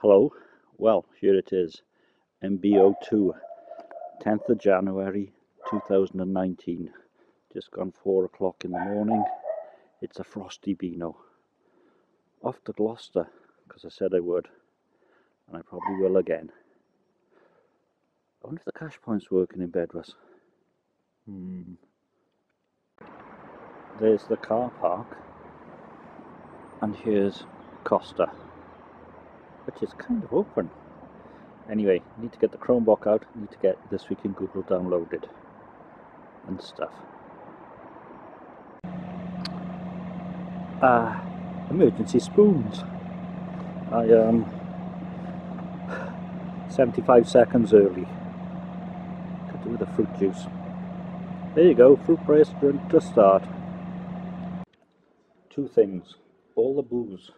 Hello, well here it is, MBO2, 10th of January 2019, just gone 4 o'clock in the morning. It's a frosty Beano, off to Gloucester, because I said I would, and I probably will again. I wonder if the cash point's working in Bedwas. There's the car park, and here's Costa, which is kind of open. Anyway, need to get the Chromebook out, need to get This Week in Google downloaded and stuff. Emergency spoons. I am 75 seconds early. Could do with a fruit juice. There you go, fruit restaurant to start. Two things. All the booze,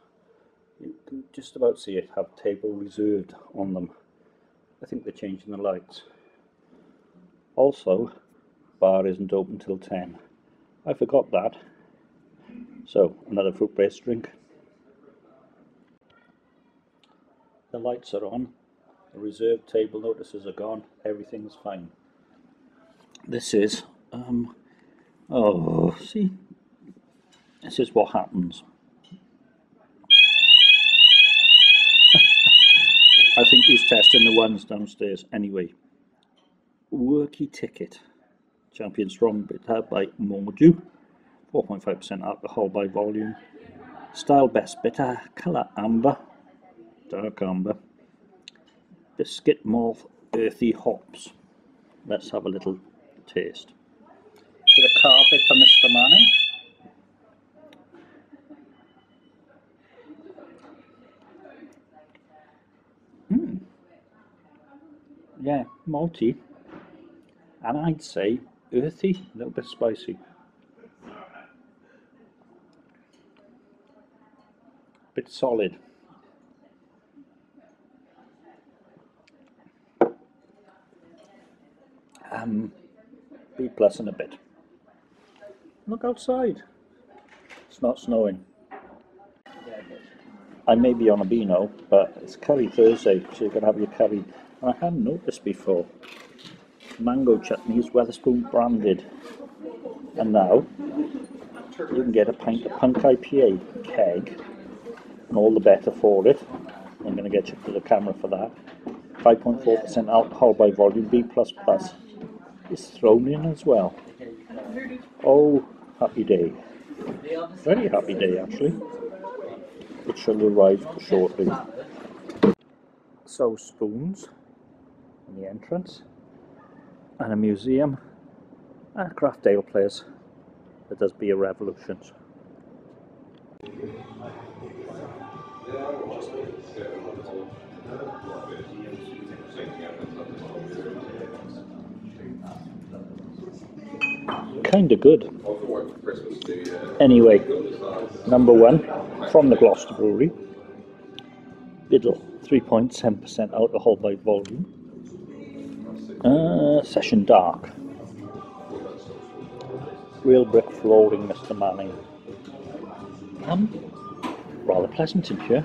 you can just about see it, have table reserved on them. I think they're changing the lights. Also, bar isn't open till 10. I forgot that. So, another fruit-based drink. The lights are on. The reserved table notices are gone. Everything's fine. This is, this is what happens. I think he's testing the ones downstairs. Anyway, Worky Ticket, Champion Strong Bitter by Mordu, 4.5% alcohol by volume, style best bitter, colour amber, dark amber, biscuit malt, earthy hops. Let's have a little taste. Bit of carpet for Mr. Manning. Yeah, malty, and I'd say earthy, a little bit spicy. Bit solid. B plus and a bit. Look outside. It's not snowing. I may be on a Beano, but it's curry Thursday, so you can have your curry. I hadn't noticed before. Mango chutney is Wetherspoons branded. And now you can get a pint of Punk IPA keg, and all the better for it. I'm going to get you to the camera for that. 5.4% alcohol by volume, B++. It's thrown in as well. Oh, happy day. Very happy day, actually. It shall arrive shortly. So, spoons. The entrance and a museum and a craft ale place that does beer revolutions. Kinda good. Anyway, number one from the Gloucester Brewery, Biddle, 3.7% alcohol by volume. Session dark. Real brick flooring, Mr. Manning. Rather pleasant in here.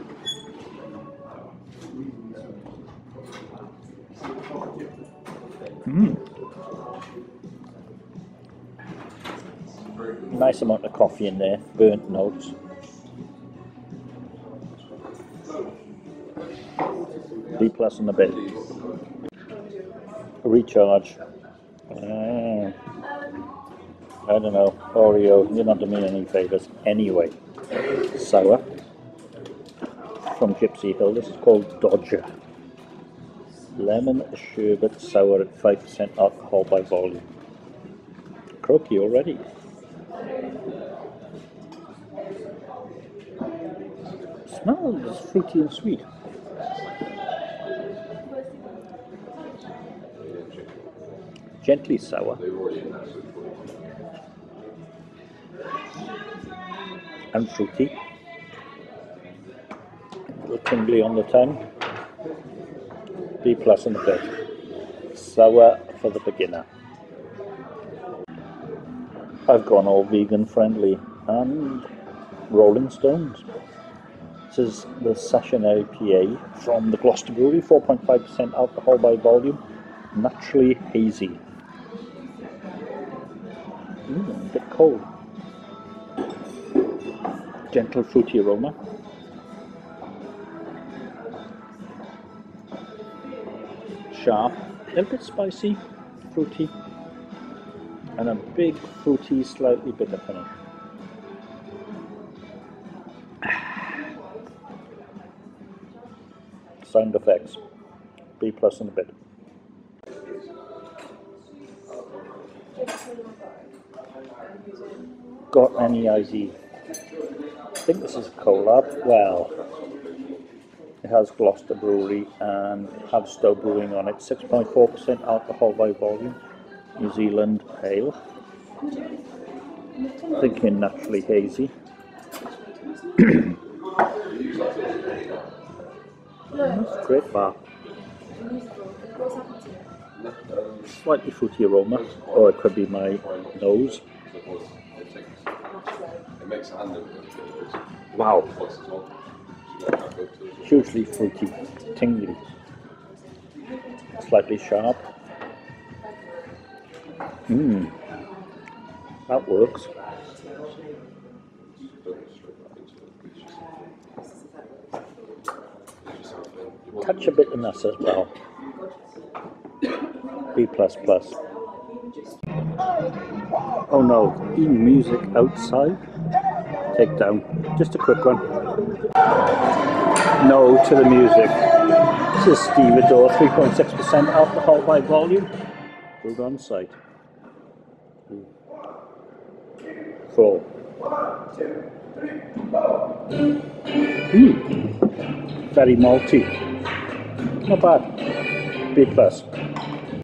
Nice amount of coffee in there, burnt notes. B plus and a bit. Recharge. I don't know, Oreo, you're not doing me any favours. Anyway, sour from Gypsy Hill, this is called Dodger. Lemon sherbet sour at 5% alcohol by volume. Croaky already. Smells fruity and sweet. Gently sour. And fruity. A little tingly on the tongue. B plus and a bit. Sour for the beginner. I've gone all vegan friendly and Rolling Stones. This is the Session IPA from the Gloucester Brewery, 4.5% alcohol by volume, naturally hazy. A bit cold. Gentle fruity aroma. Sharp, a little bit spicy, fruity, and a big fruity, slightly bitter finish. Sound effects, B plus and a bit. Got any IZ? I think this is a collab. Well, it has Gloucester Brewery and Havstow Brewing on it. 6.4% alcohol by volume, New Zealand ale. Thinking naturally hazy. That's great bar. Slightly fruity aroma, or it could be my nose. Wow. Hugely fruity, tingly, slightly sharp. That works. Touch a bit of ness as well. B++. Oh no, even music outside. Take down. Just a quick one. No to the music. This is Steamador, 3.6% alcohol by volume. Brewed on site. Full. 1, 2, 3, 4. Very malty. Not bad. B+.